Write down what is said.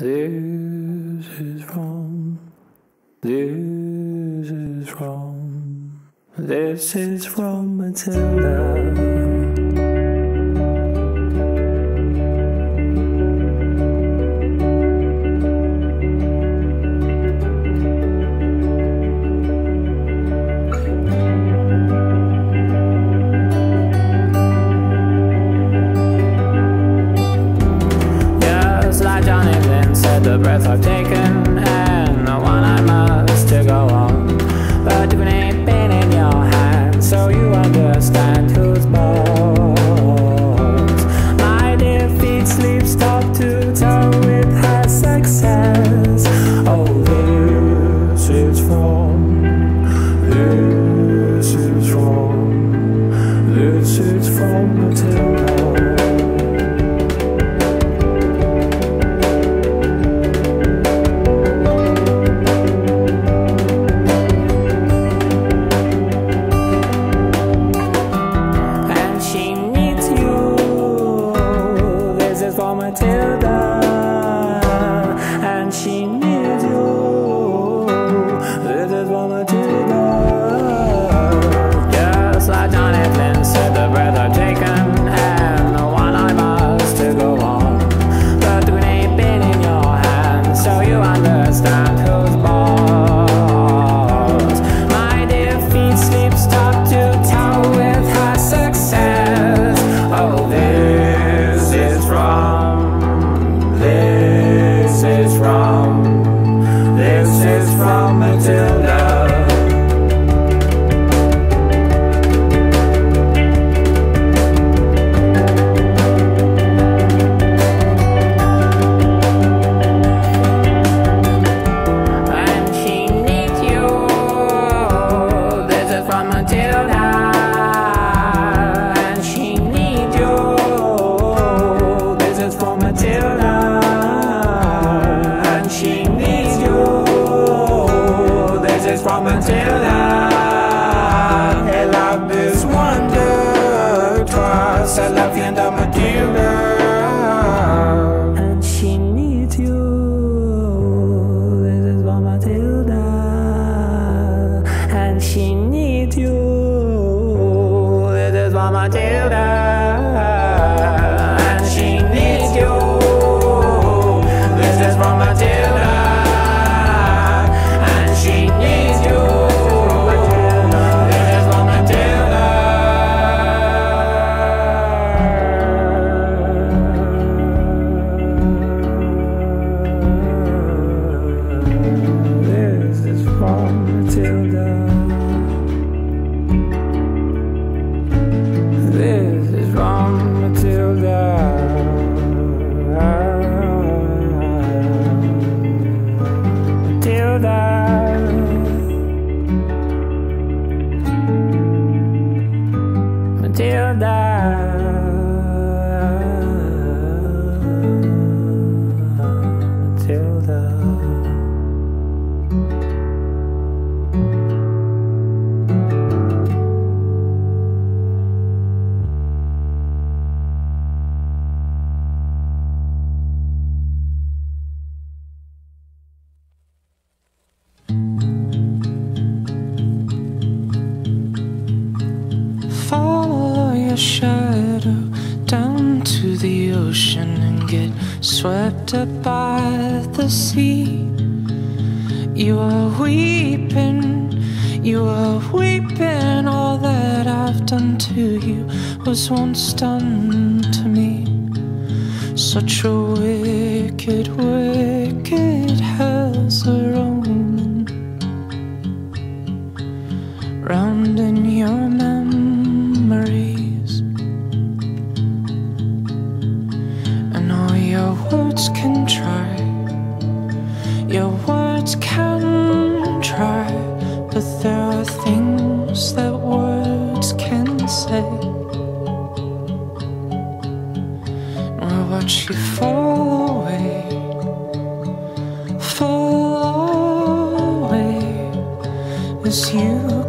This is wrong. This is wrong. This is from Matilda. The breath I've taken and the one I must to go on, but you've been in your hand, so you understand who's bold. My dear feet sleeps top to toe with her success. Oh, this is wrong. This is wrong. This is from Matilda. Matilda, and she needs you. This is for Matilda. Just like John Edlin said, the breath I've taken and the one I must to go on, but the ain't been in your hand, so you understand who's boss. My dear feet sleeps top to toe with her success. Oh, this is wrong. This is from Matilda. And she needs you. This is from Matilda. And she needs you. This is from Matilda. And she needs you. This is from Matilda. I love this wonder. Twice I love you and I'm Matilda. And she needs you. This is from Matilda. And she needs you. This is from Matilda. And she needs you. This is from Matilda. Shadow down to the ocean and get swept up by the sea. You are weeping, you are weeping. All that I've done to you was once done to me. Such a wicked, wicked hell's a roaming round in your memory. Your words can try, your words can try, but there are things that words can say. We'll watch you fall away, fall away, as you